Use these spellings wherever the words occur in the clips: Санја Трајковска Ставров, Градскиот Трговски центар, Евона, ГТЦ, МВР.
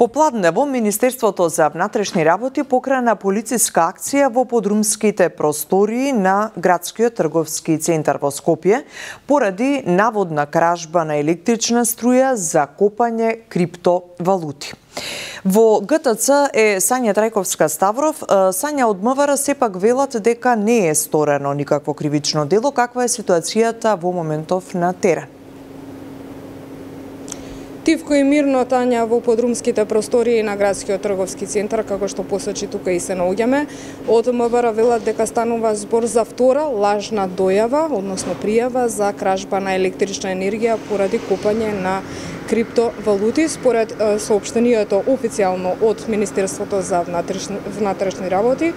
Попладнево, Министерството за внатрешни работи покрана полициска акција во подрумските простории на Градскиот Трговски центар во Скопје поради наводна кражба на електрична струја за копање криптовалути. Во ГТЦ е Санја Трајковска Ставров. Санја, од МВР сепак велат дека не е сторено никакво кривично дело. Каква е ситуацијата во моментов на терен? Тивко и мирно, Тања, во подрумските простории на Градскиот трговски центар, како што посочи тука и се наоѓаме, од МВР велат дека станува збор за втора лажна дојава, односно пријава за кражба на електрична енергија поради копање на криптовалути. Според соопштението официјално од Министерството за внатрешни работи,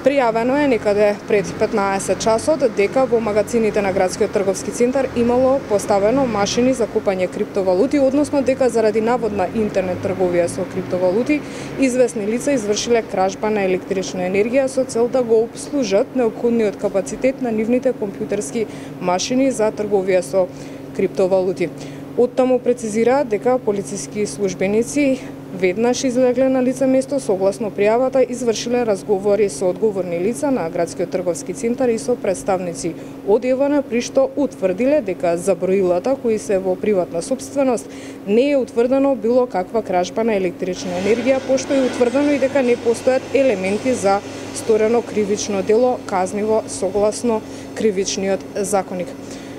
пријавено е некаде пред 15 часот дека во магазините на Градскиот трговски центар имало поставено машини за купање криптовалути, односно дека заради наводна интернет трговија со криптовалути, известни лица извршиле кражба на електрична енергија со цел да го обслужат необходниот капацитет на нивните компјутерски машини за трговија со криптовалути. Оттаму прецизираат дека полициски службеници веднаш излегле на лице место, согласно пријавата, извршиле разговори со одговорни лица на Градскиот трговски центар и со представници од Евона, при што утврдиле дека за броилата кои се во приватна собственост не е утврдено било каква кражба на електрична енергија, пошто е утврдено и дека не постојат елементи за сторено кривично дело казниво согласно кривичниот законик.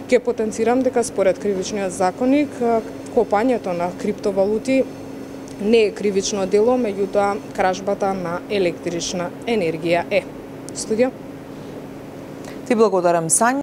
Ке потенцирам дека според кривичниот законик копањето на криптовалути не е кривично дело, меѓутоа кражбата на електрична енергија е. Студио. Ти благодарам, Санја.